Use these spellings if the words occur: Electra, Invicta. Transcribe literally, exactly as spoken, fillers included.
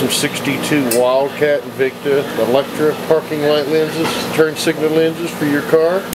some sixty-two Wildcat Invicta Electra parking light lenses, turn signal lenses for your car.